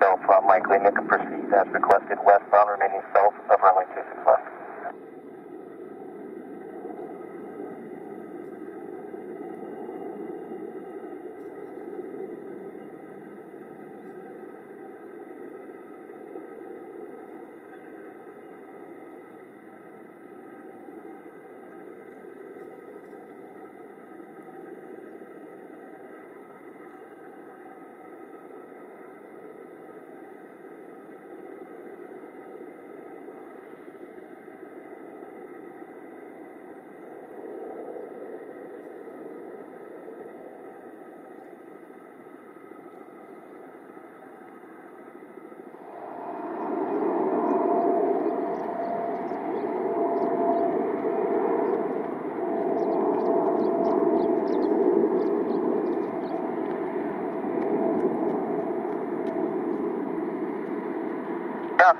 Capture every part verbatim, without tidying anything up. south from Mike Lehman to proceed as requested westbound, remaining south of runway two six left.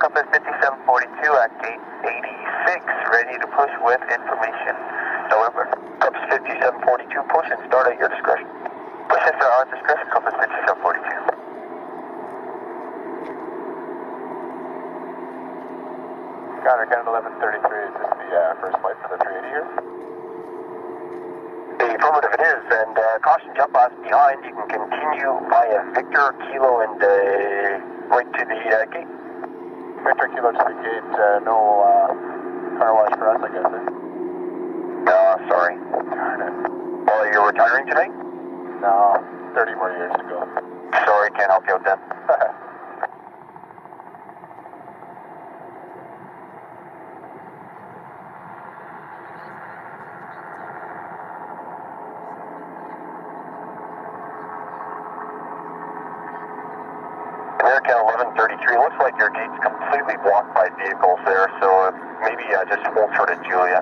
Compass fifty-seven forty-two at gate eighty-six, ready to push with information. November. Compass fifty-seven forty-two, push and start at your discretion. Push and start at your discretion, Compass fifty-seven forty-two. Got it, got it, eleven thirty-three. Is this the uh, first flight for the three eighty here? The affirmative it is, and uh, caution, jump off behind. You can continue via Victor, Kilo, and uh, right to the uh, gate. Victor Kilo to the gate, uh, no uh, car wash for us, I guess, eh? No, sorry. Darn it. Well, you're retiring today? No, thirty more years to go. Sorry, can't help you out then. American eleven thirty-three, looks like your gate's completely blocked by vehicles there, so maybe uh, just hold short at Juliet.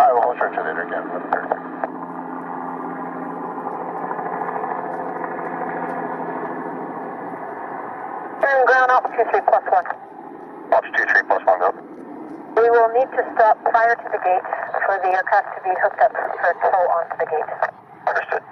I will hold short to the American eleven thirty-three. Turn ground, Ops two three plus one. Ops two three plus one, go. We will need to stop prior to the gate for the aircraft to be hooked up for tow onto the gate. Understood.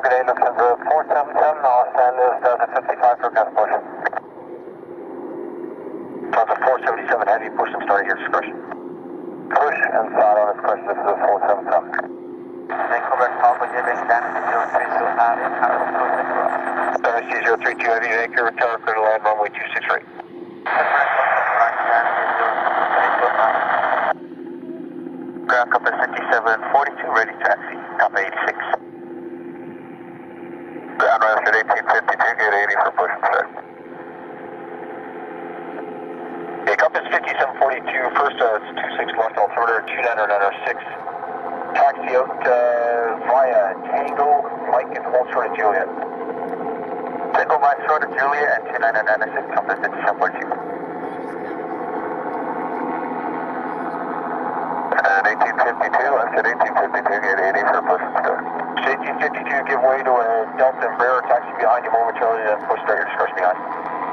Today looks at the four seventy-seven, I'll send this down to fifty-five for gas push. So the four seventy-seven, heavy push and start at your discretion. Push and start on this question, this is a four seventy-seven. Vancouver, Papa, giving damage to zero three two, out in Tower two six zero. Damage to zero three two, heavy Vancouver, Tower, clear to land, runway two six right. Ground compass fifty-seven forty-two, ready to taxi, Papa eighty-six. Ground at eighteen fifty-two, get eighty for push and start. Okay, Compass fifty-seven forty-two, first uh, it's two six left, altimeter two nine zero nine zero six. Taxi out uh, via Tango, Mike and hold short of Julia. Tango, Mike, short of Julia and two nine zero nine zero six, Compass fifty-seven forty-two. At eighteen fifty-two, left at eighteen fifty-two, get eighty for push and start. eighteen fifty-two, give way to a Delta Embraer, taxi behind you momentarily, then push start your discretion behind.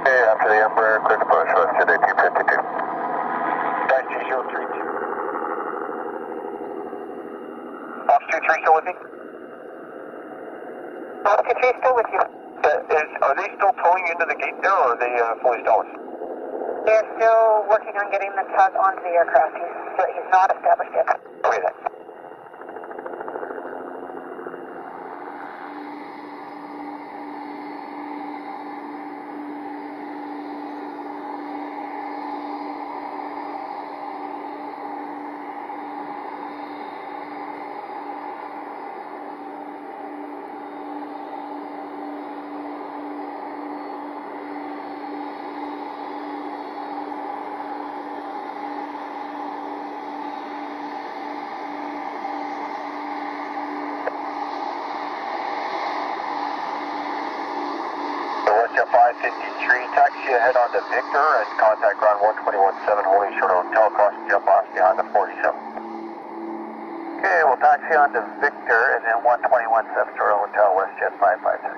Okay, after the Embraer, quick push, left to eighteen fifty-two. Taxi zero three two. Ops two three still with me? Ops two three still with you. Uh, is, are they still pulling into the gate there, or are they uh, fully stalled? They're still working on getting the tug onto the aircraft. He's, he's not established yet. Okay, then. at five fifty-three, taxi ahead onto Victor and contact ground one twenty-one seven, holding short of hotel, crossing jump off behind the forty-seven. Okay, we'll taxi onto Victor and then one twenty-one seven, short of hotel, WestJet five five six.